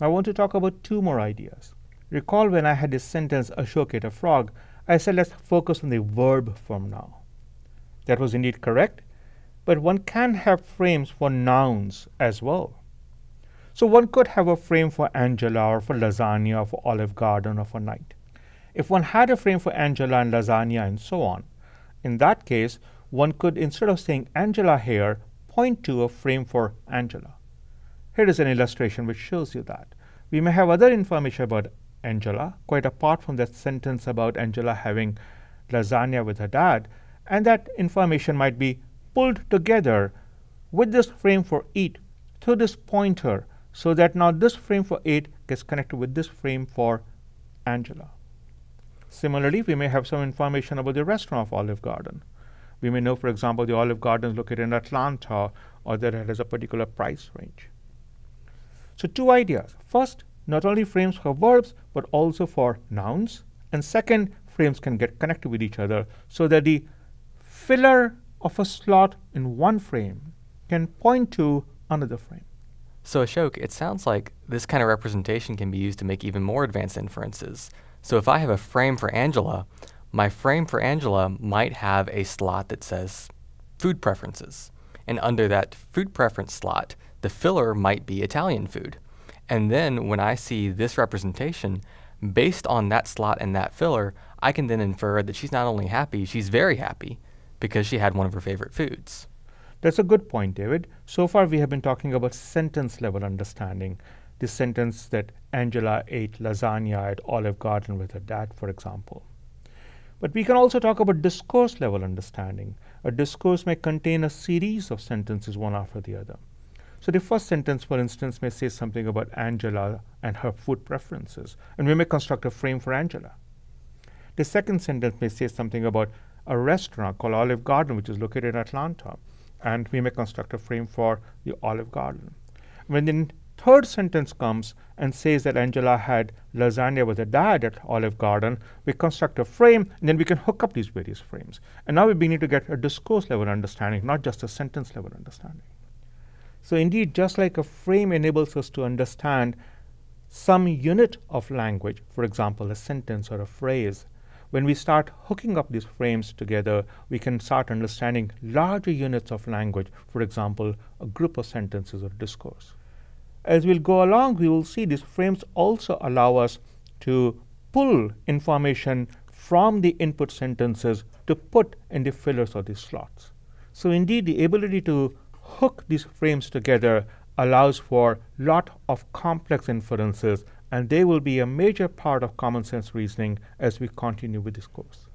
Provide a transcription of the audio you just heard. I want to talk about two more ideas. Recall when I had this sentence, Ashok ate a frog, I said let's focus on the verb form now. That was indeed correct, but one can have frames for nouns as well. So one could have a frame for Angela or for lasagna or for Olive Garden or for night. If one had a frame for Angela and lasagna and so on, in that case, one could, instead of saying Angela here, point to a frame for Angela. Here is an illustration which shows you that. We may have other information about Angela, quite apart from that sentence about Angela having lasagna with her dad, and that information might be pulled together with this frame for eat through this pointer, so that now this frame for eat gets connected with this frame for Angela. Similarly, we may have some information about the restaurant of Olive Garden. We may know, for example, the Olive Garden is located in Atlanta, or that it has a particular price range. So two ideas. First, not only frames for verbs, but also for nouns. And second, frames can get connected with each other so that the filler of a slot in one frame can point to another frame. So Ashok, it sounds like this kind of representation can be used to make even more advanced inferences. So if I have a frame for Angela, my frame for Angela might have a slot that says food preferences. And under that food preference slot, the filler might be Italian food. And then when I see this representation, based on that slot and that filler, I can then infer that she's not only happy, she's very happy because she had one of her favorite foods. That's a good point, David. So far we have been talking about sentence level understanding. The sentence that Angela ate lasagna at Olive Garden with her dad, for example. But we can also talk about discourse level understanding. A discourse may contain a series of sentences one after the other. So the first sentence, for instance, may say something about Angela and her food preferences, and we may construct a frame for Angela. The second sentence may say something about a restaurant called Olive Garden, which is located in Atlanta, and we may construct a frame for the Olive Garden. When the third sentence comes and says that Angela had lasagna with her dad at Olive Garden, we construct a frame, and then we can hook up these various frames. And now we begin to get a discourse level understanding, not just a sentence level understanding. So indeed, just like a frame enables us to understand some unit of language, for example, a sentence or a phrase, when we start hooking up these frames together, we can start understanding larger units of language, for example, a group of sentences or discourse. As we'll go along, we will see these frames also allow us to pull information from the input sentences to put in the fillers or the slots. So indeed, the ability to hook these frames together allows for a lot of complex inferences, and they will be a major part of common sense reasoning as we continue with this course.